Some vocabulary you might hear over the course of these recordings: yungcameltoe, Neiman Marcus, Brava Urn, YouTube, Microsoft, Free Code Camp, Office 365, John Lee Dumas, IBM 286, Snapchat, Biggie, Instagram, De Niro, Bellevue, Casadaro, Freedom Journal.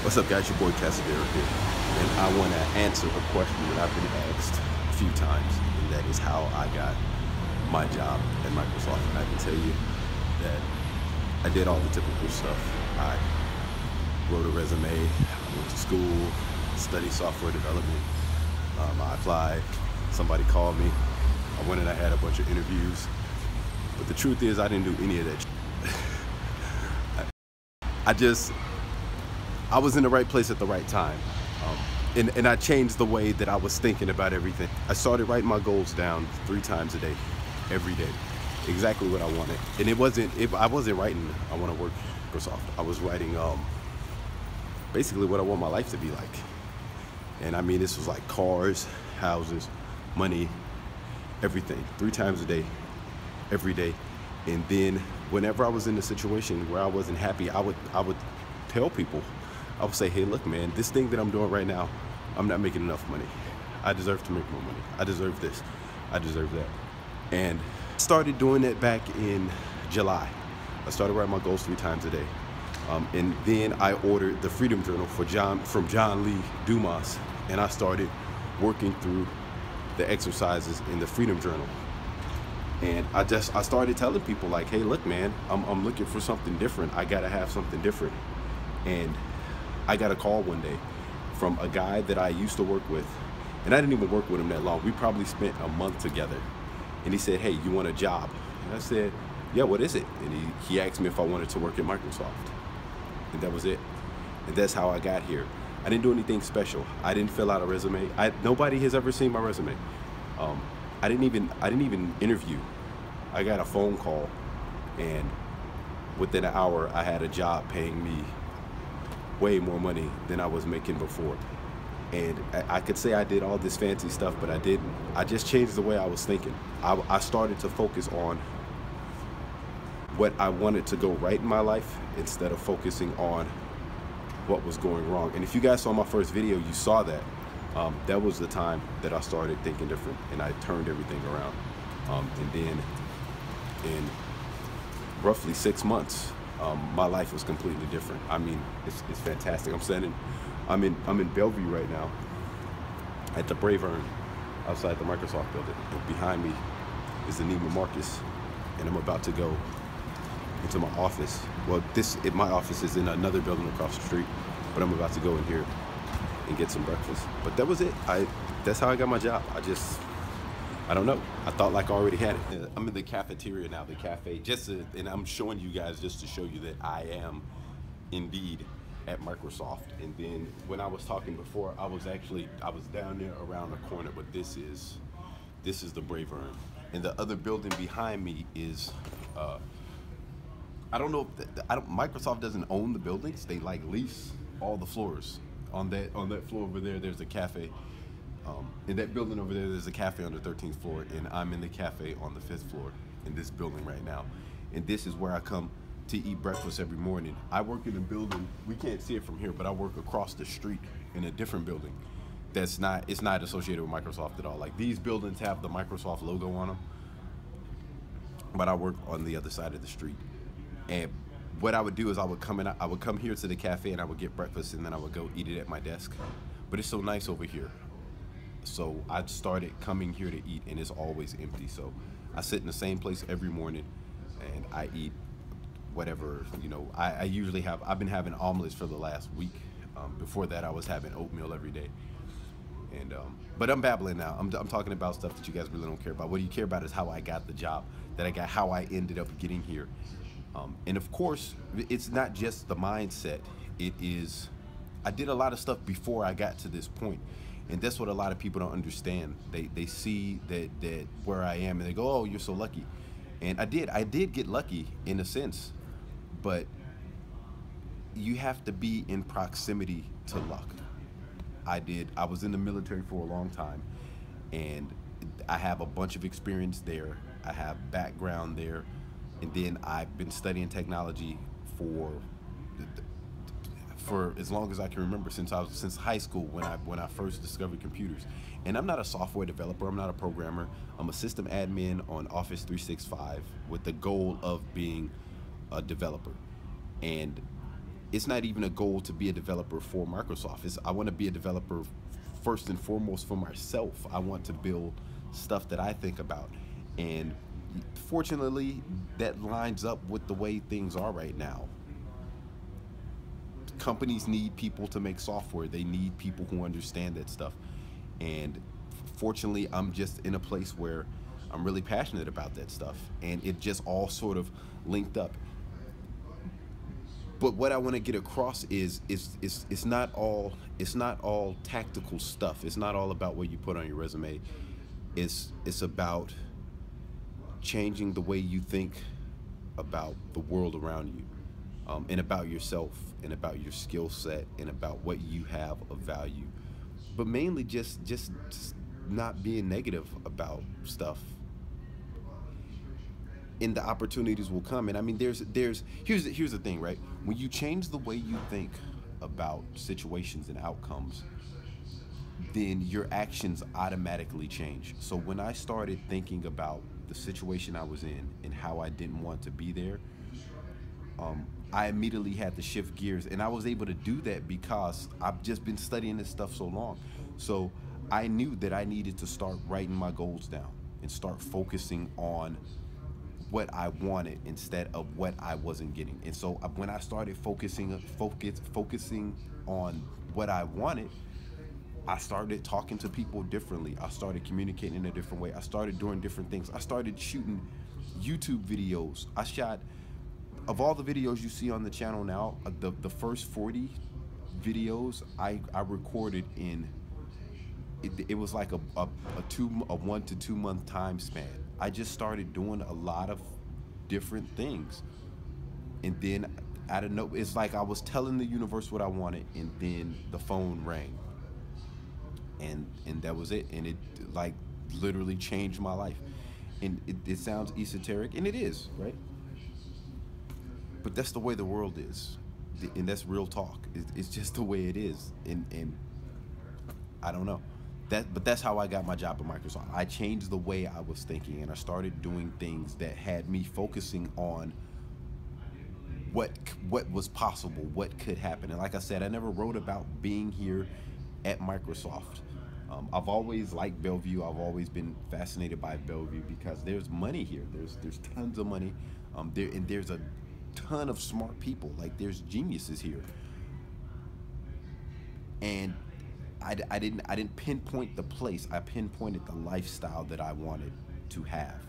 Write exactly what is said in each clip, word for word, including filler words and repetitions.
What's up, guys? Your boy Casadaro here, and I want to answer a question that I've been asked a few times, and that is how I got my job at Microsoft. And I can tell you that I did all the typical stuff. I wrote a resume, I went to school, studied software development, um, I applied, somebody called me, I went and I had a bunch of interviews, but the truth is I didn't do any of that. I just, I was in the right place at the right time. Um, and, and I changed the way that I was thinking about everything. I started writing my goals down three times a day, every day, exactly what I wanted. And it wasn't, it, I wasn't writing, I want to work at Microsoft. I was writing um, basically what I want my life to be like. And I mean, this was like cars, houses, money, everything, three times a day, every day. And then whenever I was in a situation where I wasn't happy, I would I would tell people, I would say, hey, look, man, this thing that I'm doing right now, I'm not making enough money. I deserve to make more money. I deserve this. I deserve that. And I started doing that back in July. I started writing my goals three times a day. Um, and then I ordered the Freedom Journal for John, from John Lee Dumas, and I started working through the exercises in the Freedom Journal. And I just, I started telling people like, hey, look, man, I'm, I'm looking for something different. I gotta have something different. And I got a call one day from a guy that I used to work with. And I didn't even work with him that long. We probably spent a month together. And he said, hey, you want a job? And I said, yeah, what is it? And he, he asked me if I wanted to work at Microsoft. And that was it. And that's how I got here. I didn't do anything special. I didn't fill out a resume. I, nobody has ever seen my resume. Um, I didn't even I didn't even interview. I got a phone call, and within an hour I had a job paying me way more money than I was making before. And I, I could say I did all this fancy stuff, but I didn't. I just changed the way I was thinking. I, I started to focus on what I wanted to go right in my life instead of focusing on what was going wrong. And if you guys saw my first video, you saw that. Um, that was the time that I started thinking different, and I turned everything around. Um, and then in roughly six months, um, my life was completely different. I mean, it's, it's fantastic. I'm standing, I'm in, I'm in Bellevue right now at the Brava Urn outside the Microsoft building. And behind me is the Neiman Marcus, and I'm about to go into my office. Well, this, it, my office is in another building across the street, but I'm about to go in here and get some breakfast. But that was it. I that's how I got my job. I just I don't know. I thought like I already had it. I'm in the cafeteria now, the cafe, just to, and I'm showing you guys just to show you that I am indeed at Microsoft. And then when I was talking before, I was actually I was down there around the corner, but this is this is the Brava Urn. And the other building behind me is uh, I don't know if the, I don't Microsoft doesn't own the buildings. They like lease all the floors. On that on that floor over there, there's a cafe. Um, in that building over there, there's a cafe on the thirteenth floor, and I'm in the cafe on the fifth floor in this building right now. And this is where I come to eat breakfast every morning. I work in a building, we can't see it from here, but I work across the street in a different building. That's not, it's not associated with Microsoft at all. Like these buildings have the Microsoft logo on them, but I work on the other side of the street. And what I would do is I would come in, I would come here to the cafe and I would get breakfast, and then I would go eat it at my desk. But it's so nice over here, so I started coming here to eat, and it's always empty. So I sit in the same place every morning, and I eat whatever, you know. I, I usually have, I've been having omelets for the last week. Um, before that, I was having oatmeal every day. And um, but I'm babbling now. I'm, I'm talking about stuff that you guys really don't care about. What you care about is how I got the job, that I got, how I ended up getting here. Um, and of course, it's not just the mindset. It is, I did a lot of stuff before I got to this point. And that's what a lot of people don't understand. They, they see that, that where I am, and they go, oh, you're so lucky. And I did, I did get lucky in a sense, but you have to be in proximity to luck. I did, I was in the military for a long time, and I have a bunch of experience there. I have background there. And then I've been studying technology for for as long as I can remember, since I was since high school when I when I first discovered computers. And I'm not a software developer. I'm not a programmer. I'm a system admin on Office three sixty-five with the goal of being a developer. And it's not even a goal to be a developer for Microsoft. It's, I want to be a developer first and foremost for myself. I want to build stuff that I think about. And fortunately, that lines up with the way things are right now. Companies need people to make software. They need people who understand that stuff. And fortunately, I'm just in a place where I'm really passionate about that stuff. And it just all sort of linked up. But what I want to get across is, is, is it's not all it's not all tactical stuff. It's not all about what you put on your resume. It's, it's about changing the way you think about the world around you, um, and about yourself, and about your skill set, and about what you have of value. But mainly just, just just not being negative about stuff. And the opportunities will come. And I mean, there's there's here's the, here's the thing, right? When you change the way you think about situations and outcomes, then your actions automatically change. So when I started thinking about the situation I was in and how I didn't want to be there, um, I immediately had to shift gears. And I was able to do that because I've just been studying this stuff so long. So I knew that I needed to start writing my goals down and start focusing on what I wanted instead of what I wasn't getting. And so when I started focusing focus, focusing on what I wanted, I started talking to people differently. I started communicating in a different way. I started doing different things. I started shooting YouTube videos. I shot, of all the videos you see on the channel now, the, the first forty videos I, I recorded in, it, it was like a, a, a, two, a one to two month time span. I just started doing a lot of different things. And then, I don't know, it's like I was telling the universe what I wanted, and then the phone rang. And and that was it. And it like literally changed my life. And it, it sounds esoteric, and it is, right? But that's the way the world is. And that's real talk. It's just the way it is. And, and I don't know. That, but that's how I got my job at Microsoft. I changed the way I was thinking, and I started doing things that had me focusing on what what was possible, what could happen. And like I said, I never wrote about being here at Microsoft. Um, I've always liked Bellevue. I've always been fascinated by Bellevue because there's money here. There's there's tons of money. Um, there and there's a ton of smart people. Like there's geniuses here. And I, I didn't I didn't pinpoint the place. I pinpointed the lifestyle that I wanted to have,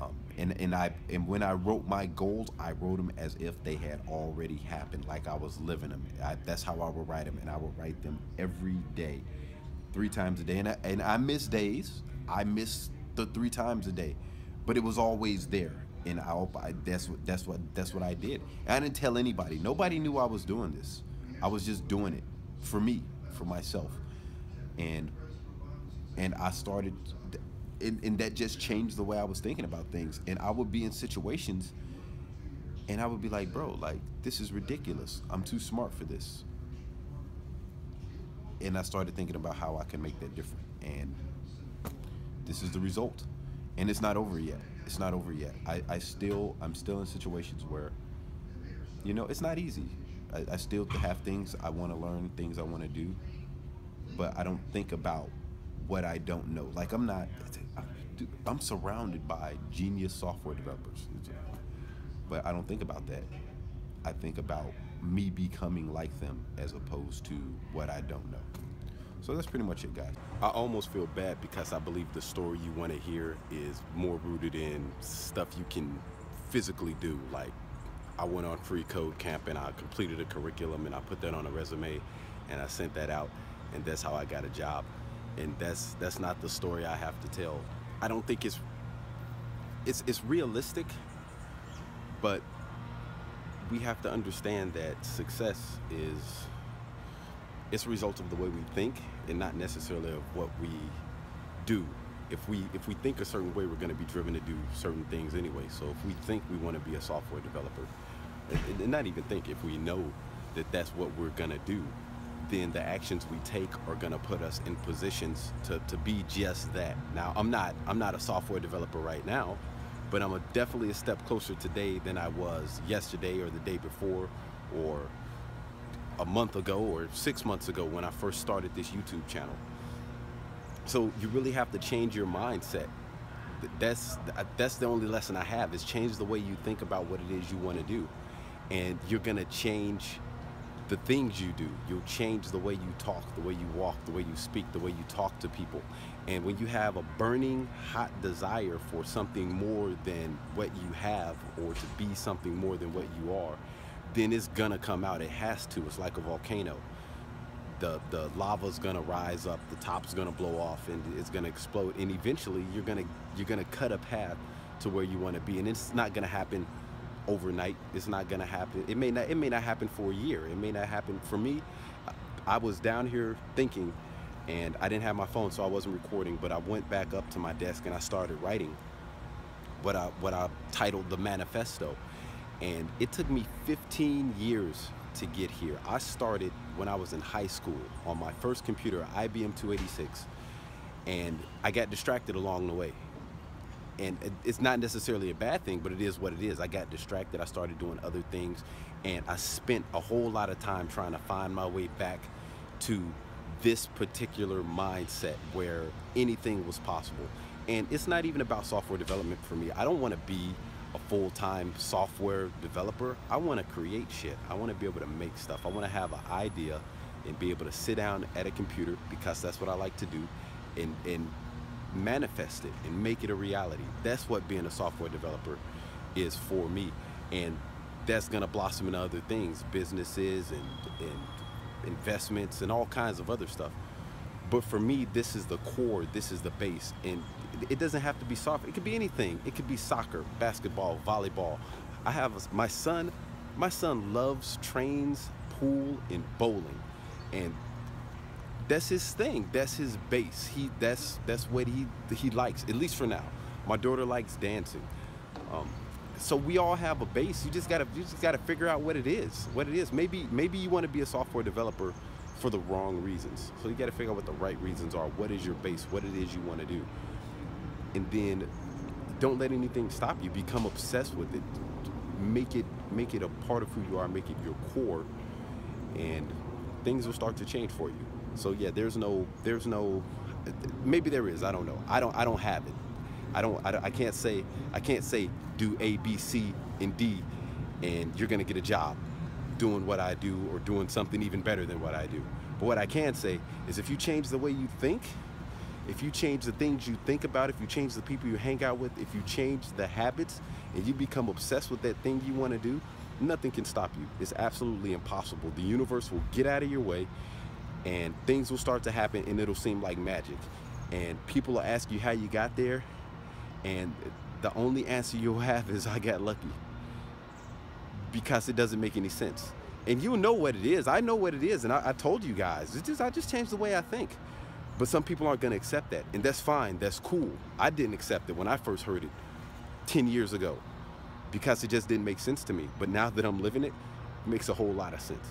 um, and and I and when I wrote my goals, I wrote them as if they had already happened, like I was living them. I, that's how I would write them, and I would write them every day, three times a day. And I, and I miss days. I miss the three times a day, but it was always there. And I, I that's what that's what that's what I did. And I didn't tell anybody. Nobody knew I was doing this. I was just doing it for me. For myself, and and I started, and, and that just changed the way I was thinking about things. And I would be in situations, and I would be like, bro, like this is ridiculous. I'm too smart for this. And I started thinking about how I can make that different. And this is the result. And it's not over yet. It's not over yet. I, I still, I'm still in situations where, you know, it's not easy. I, I still have things I want to learn, things I want to do, but I don't think about what I don't know. Like I'm not, I'm surrounded by genius software developers, but I don't think about that. I think about me becoming like them as opposed to what I don't know. So that's pretty much it, guys. I almost feel bad because I believe the story you want to hear is more rooted in stuff you can physically do, like I went on Free Code Camp and I completed a curriculum and I put that on a resume and I sent that out, and that's how I got a job. And that's that's not the story I have to tell. I don't think it's it's it's realistic, but we have to understand that success is it's a result of the way we think and not necessarily of what we do. If we if we think a certain way, we're going to be driven to do certain things anyway. So if we think we want to be a software developer, and, and not even think, if we know that that's what we're going to do, then the actions we take are going to put us in positions to, to be just that. Now, I'm not I'm not a software developer right now, but I'm a, definitely a step closer today than I was yesterday or the day before or a month ago or six months ago when I first started this YouTube channel. So you really have to change your mindset. That's, that's the only lesson I have, is change the way you think about what it is you want to do. And you're going to change the things you do. You'll change the way you talk, the way you walk, the way you speak, the way you talk to people. And when you have a burning, hot desire for something more than what you have, or to be something more than what you are, then it's going to come out. It has to. It's like a volcano. The, the lava's gonna rise up, the top's gonna blow off, and it's gonna explode, and eventually you're gonna you're gonna cut a path to where you want to be. And it's not gonna happen overnight. It's not gonna happen. It may not it may not happen for a year. It may not happen. For me, I was down here thinking, and I didn't have my phone, so I wasn't recording, but I went back up to my desk and I started writing what I what I titled the manifesto. And it took me fifteen years to get here. I started when I was in high school on my first computer, I B M two eighty-six, and I got distracted along the way. And it's not necessarily a bad thing, but it is what it is. I got distracted, I started doing other things, and I spent a whole lot of time trying to find my way back to this particular mindset where anything was possible. And it's not even about software development for me. I don't want to be a full-time software developer. I want to create shit. I want to be able to make stuff. I want to have an idea and be able to sit down at a computer, because that's what I like to do, and, and manifest it and make it a reality. That's what being a software developer is for me. And that's going to blossom into other things, businesses and, and investments and all kinds of other stuff. But for me, this is the core, this is the base. And it doesn't have to be software. It could be anything. It could be soccer, basketball, volleyball. I have a, my son, my son loves trains, pool, and bowling. And that's his thing. That's his base. He, that's, that's what he, he likes, at least for now. My daughter likes dancing. Um, so we all have a base. You just gotta, you just gotta figure out what it is, what it is. Maybe, maybe you wanna be a software developer for the wrong reasons. So you gotta figure out what the right reasons are. What is your base? What it is you wanna do? And then don't let anything stop you. Become obsessed with it. Make it make it a part of who you are. Make it your core, and things will start to change for you. So yeah, there's no there's no maybe there is, I don't know. I don't I don't have it. I don't I, I can't say I can't say do A, B, C, and D, and you're gonna get a job doing what I do or doing something even better than what I do. But what I can say is, if you change the way you think, if you change the things you think about, if you change the people you hang out with, if you change the habits and you become obsessed with that thing you want to do, nothing can stop you. It's absolutely impossible. The universe will get out of your way, and things will start to happen, and it'll seem like magic. And people will ask you how you got there, and the only answer you'll have is, I got lucky. Because it doesn't make any sense. And you know what it is. I know what it is, and I, I told you guys. It's just, I just changed the way I think. But some people aren't going to accept that, and that's fine. That's cool. I didn't accept it when I first heard it ten years ago, because it just didn't make sense to me. But now that I'm living it, it makes a whole lot of sense.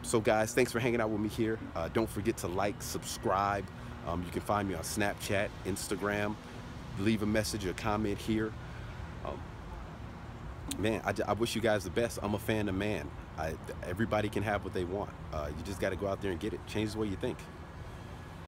So guys, thanks for hanging out with me here. Uh, don't forget to like, subscribe. Um, you can find me on Snapchat, Instagram. Leave a message or comment here. Um, man, I, I wish you guys the best. I'm a fan of man. I, everybody can have what they want. Uh, you just got to go out there and get it. Change the way you think.